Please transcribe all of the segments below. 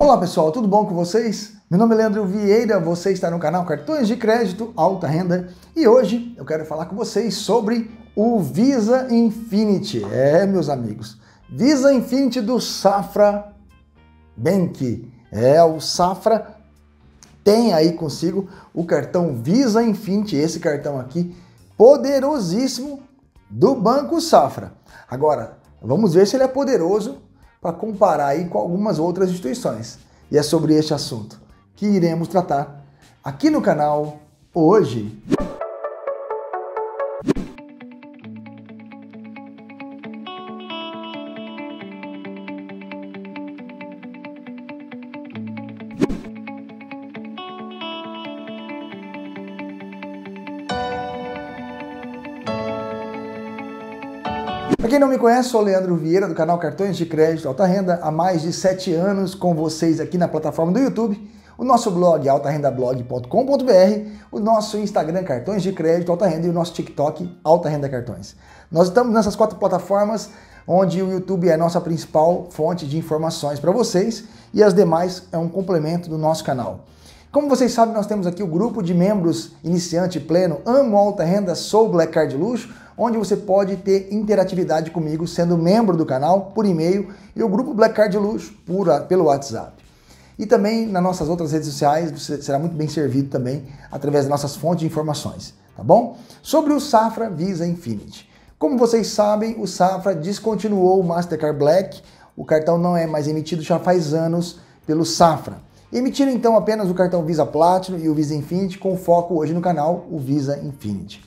Olá pessoal, tudo bom com vocês? Meu nome é Leandro Vieira, você está no canal Cartões de Crédito Alta Renda e hoje eu quero falar com vocês sobre o Visa Infinite. É, meus amigos, Visa Infinite do Safra Bank. É, o Safra tem aí consigo o cartão Visa Infinite, esse cartão aqui poderosíssimo do Banco Safra. Agora, vamos ver se ele é poderoso para comparar aí com algumas outras instituições. E é sobre este assunto que iremos tratar aqui no canal hoje. Para quem não me conhece, sou o Leandro Vieira do canal Cartões de Crédito Alta Renda, há mais de 7 anos com vocês aqui na plataforma do YouTube, o nosso blog altarendablog.com.br, o nosso Instagram Cartões de Crédito Alta Renda e o nosso TikTok Alta Renda Cartões. Nós estamos nessas 4 plataformas onde o YouTube é a nossa principal fonte de informações para vocês e as demais é um complemento do nosso canal. Como vocês sabem, nós temos aqui o grupo de membros iniciante pleno, amo alta renda, sou Black Card Luxo, onde você pode ter interatividade comigo sendo membro do canal por e-mail e o grupo Black Card Luxo pelo WhatsApp. E também nas nossas outras redes sociais, você será muito bem servido também através das nossas fontes de informações, tá bom? Sobre o Safra Visa Infinite. Como vocês sabem, o Safra descontinuou o Mastercard Black, o cartão não é mais emitido já faz anos pelo Safra. Emitiram então apenas o cartão Visa Platinum e o Visa Infinite, com foco hoje no canal, o Visa Infinite.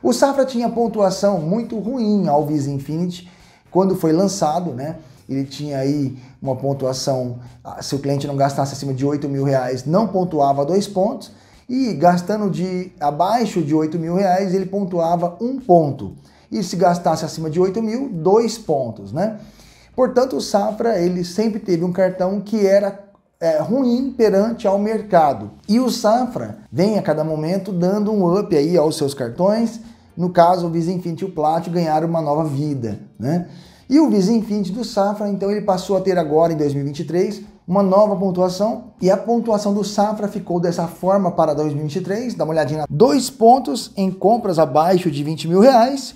O Safra tinha pontuação muito ruim ao Visa Infinite quando foi lançado, né? Ele tinha aí uma pontuação, se o cliente não gastasse acima de R$8.000, não pontuava 2 pontos, e gastando abaixo de R$8.000, ele pontuava 1 ponto. E se gastasse acima de R$8.000, 2 pontos, né? Portanto, o Safra, ele sempre teve um cartão que era ruim perante ao mercado. E o Safra vem a cada momento dando um up aí aos seus cartões. No caso, o Visa Infinite e o Platinum ganharam uma nova vida, né? E o Visa Infinite do Safra, então, ele passou a ter agora, em 2023, uma nova pontuação. E a pontuação do Safra ficou dessa forma para 2023. Dá uma olhadinha lá. 2 pontos em compras abaixo de R$20.000.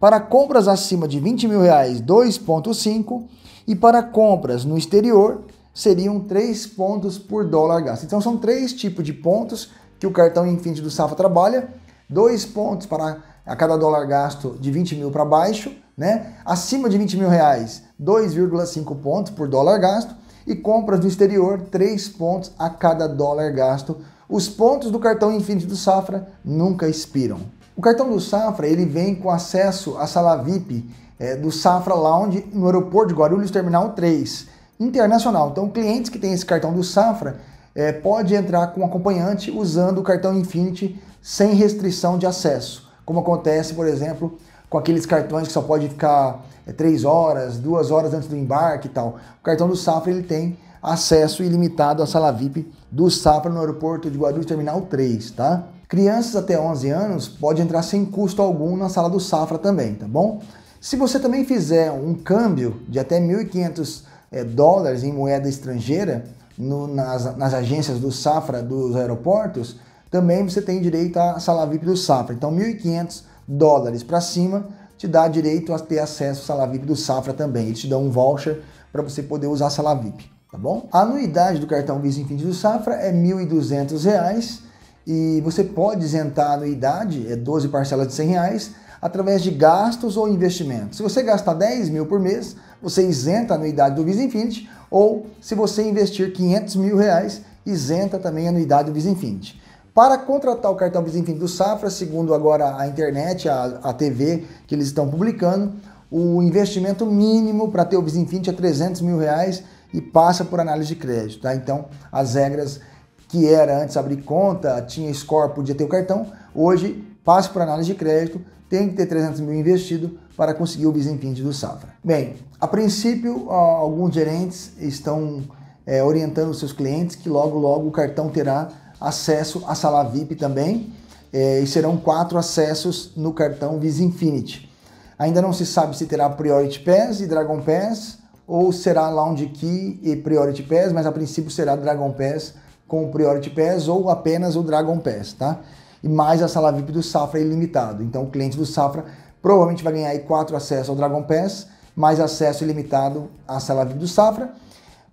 Para compras acima de R$20.000, 2,5. E para compras no exterior, seriam 3 pontos por dólar gasto. Então são 3 tipos de pontos que o cartão Infinite do Safra trabalha. 2 pontos para a cada dólar gasto de 20 mil para baixo, né? Acima de R$20.000, 2,5 pontos por dólar gasto. E compras do exterior, 3 pontos a cada dólar gasto. Os pontos do cartão Infinite do Safra nunca expiram. O cartão do Safra, ele vem com acesso à sala VIP do Safra Lounge no aeroporto de Guarulhos, Terminal 3. Internacional. Então, clientes que têm esse cartão do Safra pode entrar com acompanhante usando o cartão Infinite sem restrição de acesso, como acontece, por exemplo, com aqueles cartões que só pode ficar 3 horas, 2 horas antes do embarque e tal. O cartão do Safra, ele tem acesso ilimitado à sala VIP do Safra no aeroporto de Guarulhos Terminal 3, tá? Crianças até 11 anos pode entrar sem custo algum na sala do Safra também, tá bom? Se você também fizer um câmbio de até $1.500 em moeda estrangeira nas agências do Safra dos aeroportos, também você tem direito à sala VIP do Safra. Então, $1.500 para cima te dá direito a ter acesso à sala VIP do Safra também. Eles te dão um voucher para você poder usar a sala VIP, tá bom? A anuidade do cartão Visa Infinite do Safra é R$1.200 e você pode isentar a anuidade, 12 parcelas de R$100, através de gastos ou investimentos. Se você gastar 10 mil por mês, você isenta a anuidade do Visa Infinite, ou se você investir R$500 mil, isenta também a anuidade do Visa Infinite. Para contratar o cartão Visa Infinite do Safra, segundo agora a internet, a TV que eles estão publicando, o investimento mínimo para ter o Visa Infinite é R$300 mil e passa por análise de crédito, tá? Então, as regras que era antes abrir conta, tinha score, podia ter o cartão, hoje passa por análise de crédito, tem que ter 300 mil investido para conseguir o Visa Infinite do Safra. Bem, a princípio, alguns gerentes estão orientando seus clientes que logo, logo o cartão terá acesso à sala VIP também, e serão 4 acessos no cartão Visa Infinite. Ainda não se sabe se terá Priority Pass e Dragon Pass, ou será Lounge Key e Priority Pass, mas a princípio será Dragon Pass com o Priority Pass ou apenas o Dragon Pass, tá? E mais a sala VIP do Safra ilimitado. Então o cliente do Safra provavelmente vai ganhar aí 4 acessos ao Dragon Pass, mais acesso ilimitado à sala VIP do Safra,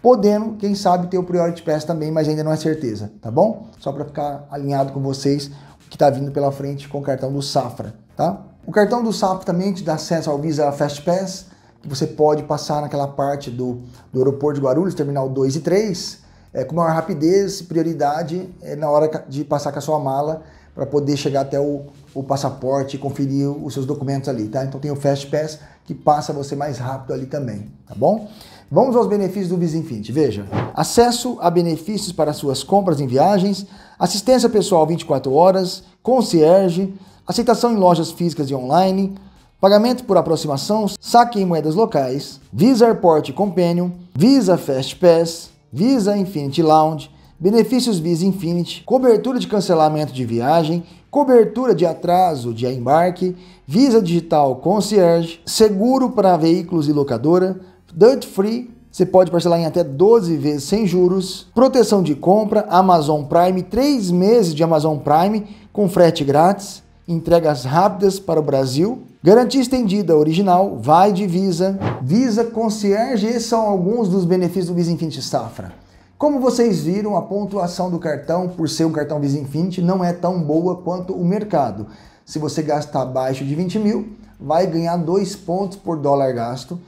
podendo, quem sabe, ter o Priority Pass também, mas ainda não é certeza, tá bom? Só para ficar alinhado com vocês o que está vindo pela frente com o cartão do Safra, tá? O cartão do Safra também te dá acesso ao Visa FastPass, que você pode passar naquela parte do aeroporto de Guarulhos, terminal 2 e 3, com maior rapidez e prioridade na hora de passar com a sua mala para poder chegar até o passaporte e conferir os seus documentos ali, tá? Então tem o FastPass que passa você mais rápido ali também, tá bom? Vamos aos benefícios do Visa Infinite, veja. Acesso a benefícios para suas compras em viagens, assistência pessoal 24 horas, concierge, aceitação em lojas físicas e online, pagamento por aproximação, saque em moedas locais, Visa Airport Companion, Visa FastPass, Visa Infinite Lounge, benefícios Visa Infinite, cobertura de cancelamento de viagem, cobertura de atraso de embarque, Visa Digital Concierge, seguro para veículos e locadora, Duty Free, você pode parcelar em até 12 vezes sem juros, proteção de compra, Amazon Prime, 3 meses de Amazon Prime com frete grátis, entregas rápidas para o Brasil, garantia estendida original, vai de Visa, Visa Concierge. Esses são alguns dos benefícios do Visa Infinite Safra. Como vocês viram, a pontuação do cartão, por ser um cartão Visa Infinite, não é tão boa quanto o mercado. Se você gastar abaixo de 20 mil, vai ganhar 2 pontos por dólar gasto.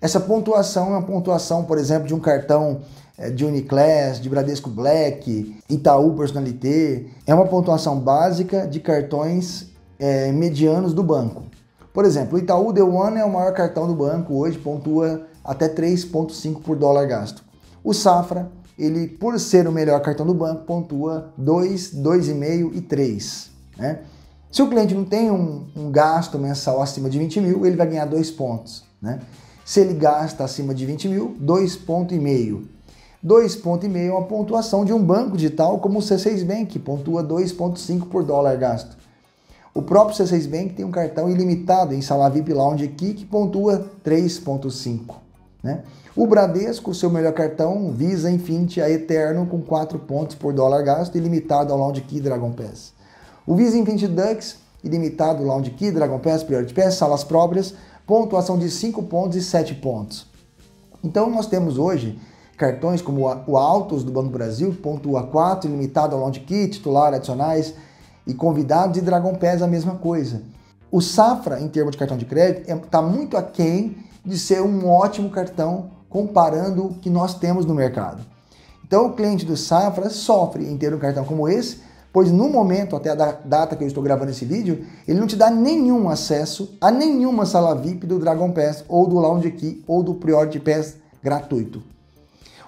Essa pontuação é uma pontuação, por exemplo, de um cartão de Uniclass, de Bradesco Black, Itaú Personalité. É uma pontuação básica de cartões medianos do banco. Por exemplo, o Itaú The One é o maior cartão do banco hoje, pontua até 3,5 por dólar gasto. O Safra, ele, por ser o melhor cartão do banco, pontua 2, 2,5 e 3, né? Se o cliente não tem um gasto mensal acima de 20 mil, ele vai ganhar 2 pontos, né? Se ele gasta acima de 20 mil, 2,5. 2,5 é uma pontuação de um banco digital como o C6 Bank, que pontua 2,5 por dólar gasto. O próprio C6 Bank tem um cartão ilimitado em sala VIP Lounge aqui, que pontua 3,5. Né? O Bradesco, seu melhor cartão, Visa Infinite Aeterno, com 4 pontos por dólar gasto, ilimitado ao Lounge Key Dragon Pass. O Visa Infinite Ducks, ilimitado Lounge Key, Dragon Pass, Priority Pass, salas próprias, pontuação de 5 pontos e 7 pontos. Então nós temos hoje cartões como o Altos do Banco Brasil, pontua 4, ilimitado ao Lounge Key, titular, adicionais e convidados, e Dragon Pass a mesma coisa. O Safra, em termos de cartão de crédito, está muito aquém de ser um ótimo cartão comparando o que nós temos no mercado. Então o cliente do Safra sofre em ter um cartão como esse, pois no momento, até a data que eu estou gravando esse vídeo, ele não te dá nenhum acesso a nenhuma sala VIP do Dragon Pass ou do Lounge Key ou do Priority Pass gratuito.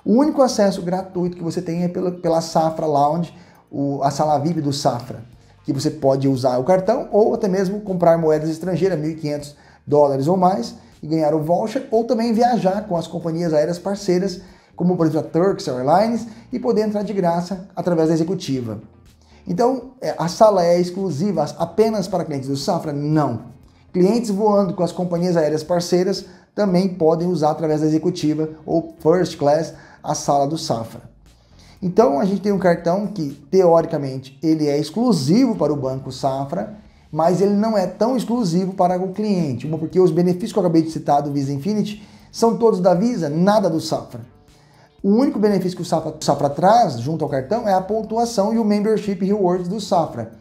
O único acesso gratuito que você tem é pela Safra Lounge, a sala VIP do Safra, que você pode usar o cartão ou até mesmo comprar moedas estrangeiras, 1.500 dólares ou mais, e ganhar o voucher, ou também viajar com as companhias aéreas parceiras, como por exemplo a Turkish Airlines, e poder entrar de graça através da executiva. Então, a sala é exclusiva apenas para clientes do Safra? Não. Clientes voando com as companhias aéreas parceiras também podem usar através da executiva ou First Class a sala do Safra. Então a gente tem um cartão que teoricamente ele é exclusivo para o Banco Safra, mas ele não é tão exclusivo para o cliente, porque os benefícios que eu acabei de citar do Visa Infinite são todos da Visa, nada do Safra. O único benefício que o Safra traz junto ao cartão é a pontuação e o Membership Rewards do Safra,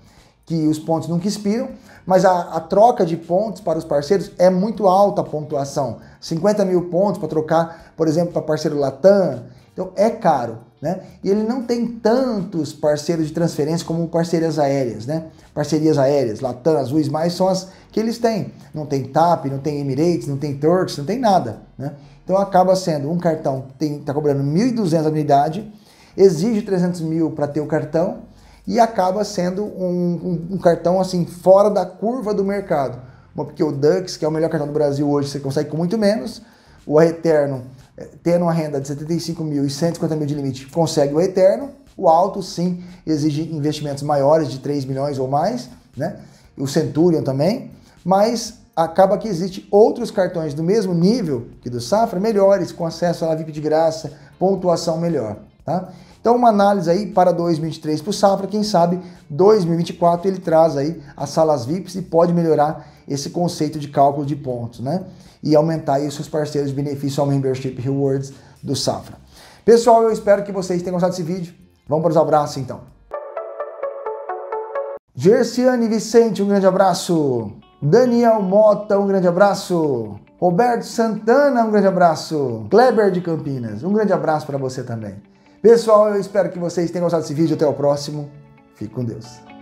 que os pontos nunca expiram, mas a troca de pontos para os parceiros é muito alta a pontuação, 50 mil pontos para trocar, por exemplo, para parceiro Latam, então é caro, né? E ele não tem tantos parceiros de transferência como parcerias aéreas, né? Parcerias aéreas, Latam, Azuis, mais são as que eles têm, não tem TAP, não tem Emirates, não tem Turks, não tem nada, né? Então acaba sendo um cartão que está cobrando 1.200 a unidade, exige 300 mil para ter o cartão, e acaba sendo um cartão assim fora da curva do mercado, porque o Ducks, que é o melhor cartão do Brasil hoje, você consegue com muito menos, o Aeterno, tendo uma renda de 75 mil e 150 mil de limite, consegue o Aeterno, o Alto sim, exige investimentos maiores de 3 milhões ou mais, né? O Centurion também, mas acaba que existe outros cartões do mesmo nível que do Safra, melhores, com acesso à VIP de graça, pontuação melhor, tá? Então uma análise aí para 2023 para o Safra, quem sabe 2024 ele traz aí as salas VIPs e pode melhorar esse conceito de cálculo de pontos, né? E aumentar aí os seus parceiros de benefício ao Membership Rewards do Safra. Pessoal, eu espero que vocês tenham gostado desse vídeo. Vamos para os abraços então. Gerciane Vicente, um grande abraço. Daniel Mota, um grande abraço. Roberto Santana, um grande abraço. Kleber de Campinas, um grande abraço para você também. Pessoal, eu espero que vocês tenham gostado desse vídeo. Até o próximo. Fique com Deus.